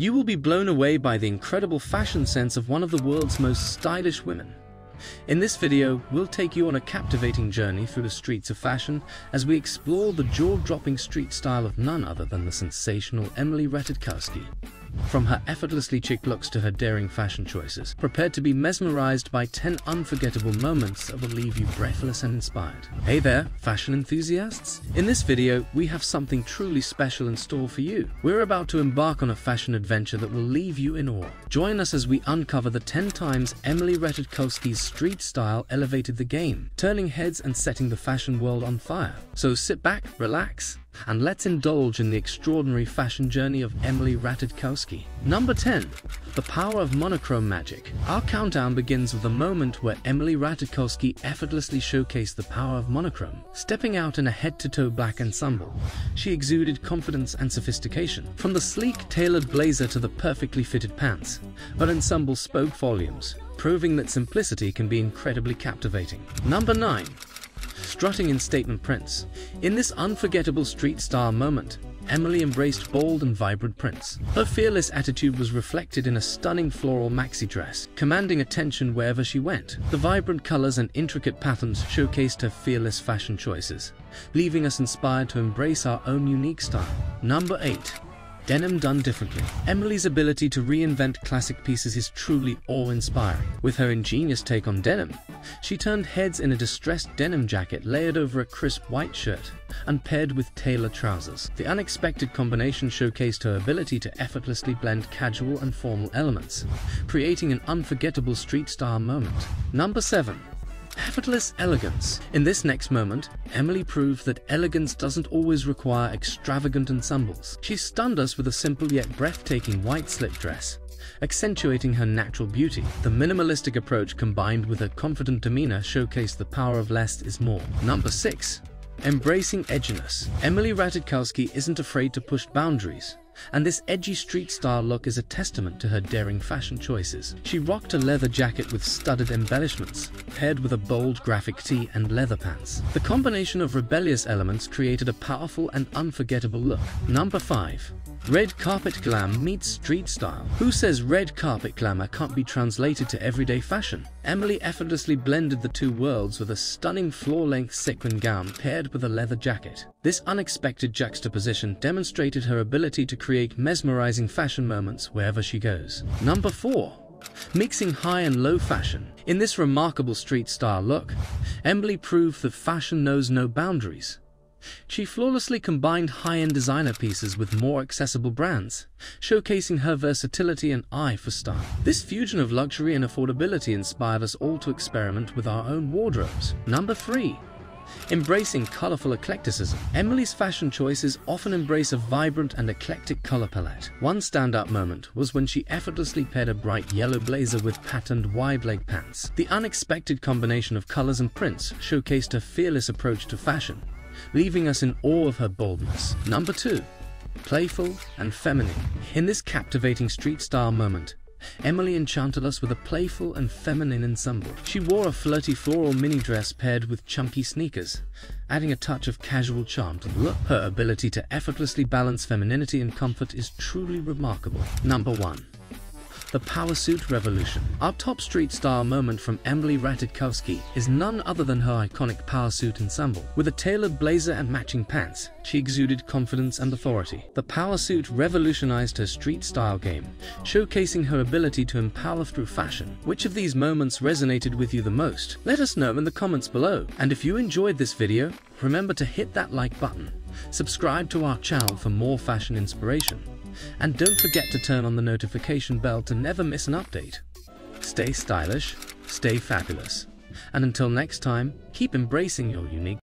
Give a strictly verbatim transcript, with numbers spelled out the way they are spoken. You will be blown away by the incredible fashion sense of one of the world's most stylish women. In this video, we'll take you on a captivating journey through the streets of fashion as we explore the jaw-dropping street style of none other than the sensational Emily Ratajkowski. From her effortlessly chic looks to her daring fashion choices, prepare to be mesmerized by ten unforgettable moments that will leave you breathless and inspired. Hey there, fashion enthusiasts! In this video, we have something truly special in store for you. We're about to embark on a fashion adventure that will leave you in awe. Join us as we uncover the ten times Emily Ratajkowski's street style elevated the game, turning heads and setting the fashion world on fire. So sit back, relax, and let's indulge in the extraordinary fashion journey of Emily Ratajkowski. Number ten. The power of monochrome magic. Our countdown begins with the moment where Emily Ratajkowski effortlessly showcased the power of monochrome. Stepping out in a head-to-toe black ensemble, she exuded confidence and sophistication. From the sleek, tailored blazer to the perfectly fitted pants, her ensemble spoke volumes, proving that simplicity can be incredibly captivating. Number nine. Strutting in statement prints. In this unforgettable street style moment, Emily embraced bold and vibrant prints. Her fearless attitude was reflected in a stunning floral maxi dress, commanding attention wherever she went. The vibrant colors and intricate patterns showcased her fearless fashion choices, leaving us inspired to embrace our own unique style. Number eight. Denim done differently. Emily's ability to reinvent classic pieces is truly awe-inspiring. With her ingenious take on denim, she turned heads in a distressed denim jacket layered over a crisp white shirt and paired with tailored trousers. The unexpected combination showcased her ability to effortlessly blend casual and formal elements, creating an unforgettable street-style moment. Number seven. Effortless elegance. In this next moment, Emily proved that elegance doesn't always require extravagant ensembles. She stunned us with a simple yet breathtaking white slip dress, accentuating her natural beauty. The minimalistic approach combined with her confident demeanor showcased the power of less is more. Number six. Embracing edginess. Emily Ratajkowski isn't afraid to push boundaries, and this edgy street-style look is a testament to her daring fashion choices. She rocked a leather jacket with studded embellishments, paired with a bold graphic tee and leather pants. The combination of rebellious elements created a powerful and unforgettable look. Number five. Red carpet glam meets street style. Who says red carpet glamour can't be translated to everyday fashion? Emily effortlessly blended the two worlds with a stunning floor-length sequin gown paired with a leather jacket. This unexpected juxtaposition demonstrated her ability to create mesmerizing fashion moments wherever she goes. Number four. Mixing high and low fashion. In this remarkable street style look, Emily proved that fashion knows no boundaries. She flawlessly combined high-end designer pieces with more accessible brands, showcasing her versatility and eye for style. This fusion of luxury and affordability inspired us all to experiment with our own wardrobes. Number three. Embracing colorful eclecticism. Emily's fashion choices often embrace a vibrant and eclectic color palette. One standout moment was when she effortlessly paired a bright yellow blazer with patterned wide-leg pants. The unexpected combination of colors and prints showcased her fearless approach to fashion, leaving us in awe of her boldness. Number two. Playful and feminine. In this captivating street style moment, Emily enchanted us with a playful and feminine ensemble. She wore a flirty floral mini-dress paired with chunky sneakers, adding a touch of casual charm to the look. Her ability to effortlessly balance femininity and comfort is truly remarkable. Number one. The power suit revolution. Our top street style moment from Emily Ratajkowski is none other than her iconic power suit ensemble. With a tailored blazer and matching pants, she exuded confidence and authority. The power suit revolutionized her street style game, showcasing her ability to empower through fashion. Which of these moments resonated with you the most? Let us know in the comments below. And if you enjoyed this video, remember to hit that like button, subscribe to our channel for more fashion inspiration, and don't forget to turn on the notification bell to never miss an update. Stay stylish, stay fabulous, and until next time, keep embracing your unique